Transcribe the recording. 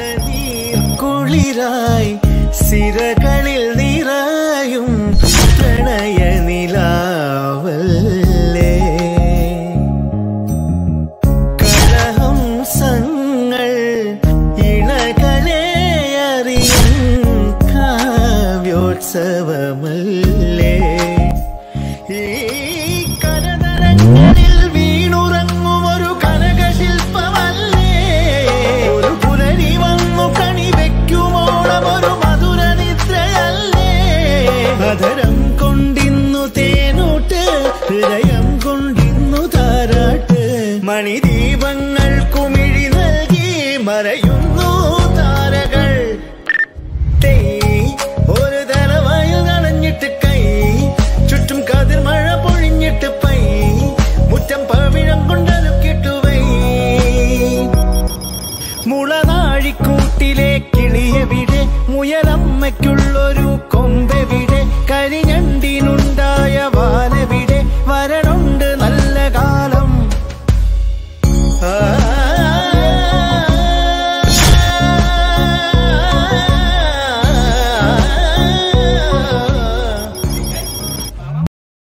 നീർ കുളിരായി സിരകളിൽ നിറയും പ്രണയ നിലാവല്ലേ കലഹംസങ്ങൾ ഇണകളെ അറിയും കാവ്യോത്സവമല്ലേ ഈ കരതരങ്ങളിൽ വീണുറങ്ങും ഒരു കനകശില്പമല്ലേ ഒരു പുലരി വന്നു കണിവെക്കുമോളം ഒരു മധുര നിദ്രയല്ലേ മധുരം കൊണ്ടിന്നു തേനൂട്ട് ഹൃദയം കൊണ്ടിന്നു താരാട്ട് മണിദീപങ്ങൾ കുമിഴി നൽകി മറയുന്നു താരകൾ ഒരു തലവായിൽ നനഞ്ഞിട്ട് കൈ ചുറ്റും കാതിൽ മഴ പൊഴിഞ്ഞിട്ട് പൈ മുറ്റം പവിഴം കൊണ്ടലുക്കിട്ടുവൈ മുളനാഴിക്കൂട്ടിലെ കിളിയെവിടെ മുയലമ്മയ്ക്കുള്ളൊരു